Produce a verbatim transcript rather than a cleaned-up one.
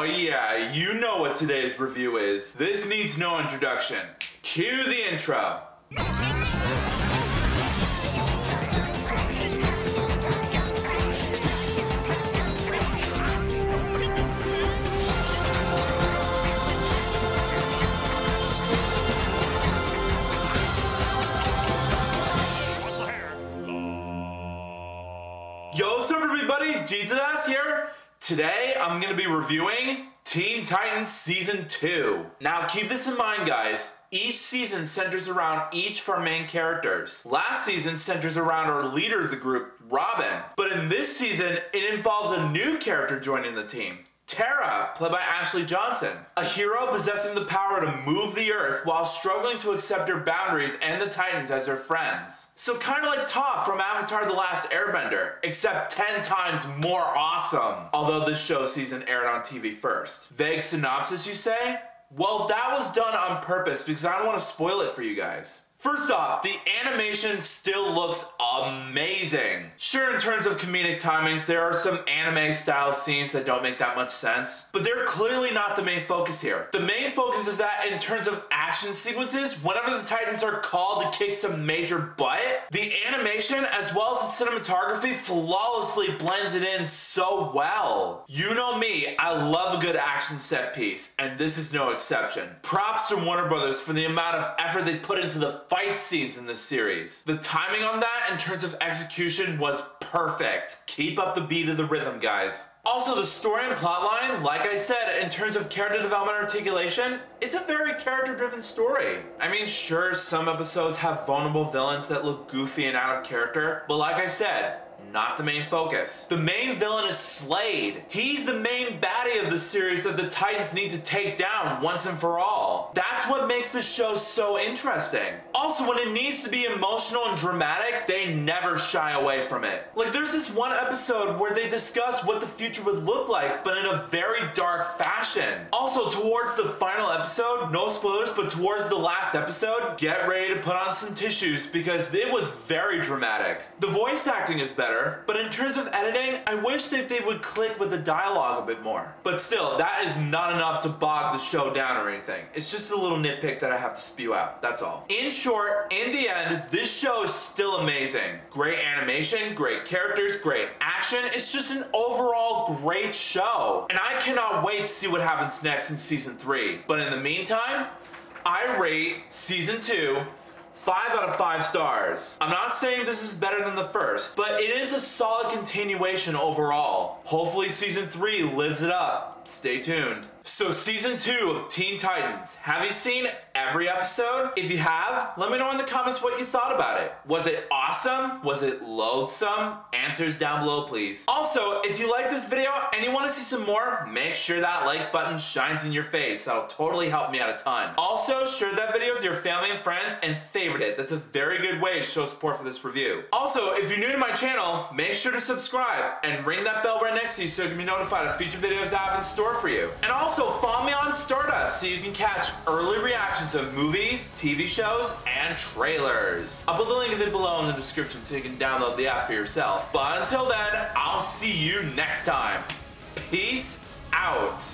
Oh yeah, you know what today's review is. This needs no introduction. Cue the intro. Jitsadas here. Today I'm gonna be reviewing Teen Titans Season two. Now keep this in mind, guys. Each season centers around each of our main characters. Last season centers around our leader of the group, Robin. But in this season, it involves a new character joining the team. Terra, played by Ashley Johnson, a hero possessing the power to move the earth while struggling to accept her boundaries and the Titans as her friends. So kind of like Toph from Avatar: The Last Airbender, except ten times more awesome. Although this show season aired on T V first. Vague synopsis, you say? Well, that was done on purpose because I don't want to spoil it for you guys. First off, the animation still looks amazing. Sure, in terms of comedic timings, there are some anime-style scenes that don't make that much sense, but they're clearly not the main focus here. The main focus is that in terms of action sequences, whenever the Titans are called to kick some major butt, the animation as well as the cinematography flawlessly blends it in so well. You know me, I love a good action set piece, and this is no exception. Props to Warner Bros. For the amount of effort they put into the fight scenes in this series. The timing on that in terms of execution was perfect. Keep up the beat of the rhythm, guys. Also, the story and plotline, like I said, in terms of character development articulation, it's a very character-driven story. I mean, sure, some episodes have vulnerable villains that look goofy and out of character, but like I said, not the main focus. The main villain is Slade. He's the main baddie of the series that the Titans need to take down once and for all. That's what makes the show so interesting. Also, when it needs to be emotional and dramatic, they never shy away from it. Like, there's this one episode where they discuss what the future would look like, but in a very dark fashion. Also, towards the final episode, no spoilers, but towards the last episode, get ready to put on some tissues because it was very dramatic. The voice acting is better. But in terms of editing, I wish that they would click with the dialogue a bit more. But still, that is not enough to bog the show down or anything. It's just a little nitpick that I have to spew out, that's all. In short, in the end, this show is still amazing. Great animation, great characters, great action. It's just an overall great show. And I cannot wait to see what happens next in Season three. But in the meantime, I rate Season two Five out of five stars. I'm not saying this is better than the first, but it is a solid continuation overall. Hopefully season three lives it up. Stay tuned. So season two of Teen Titans. Have you seen every episode? If you have, let me know in the comments what you thought about it. Was it awesome? Was it loathsome? Answers down below, please. Also, if you like this video and you want to see some more, make sure that like button shines in your face. That'll totally help me out a ton. Also, share that video with your family and friends and favorite it. That's a very good way to show support for this review. Also, if you're new to my channel, make sure to subscribe and ring that bell right next to you so you can be notified of future videos that I have in store for you. And also, Also, follow me on Stardust so you can catch early reactions of movies, T V shows, and trailers. I'll put the link of it below in the description so you can download the app for yourself. But until then, I'll see you next time. Peace out.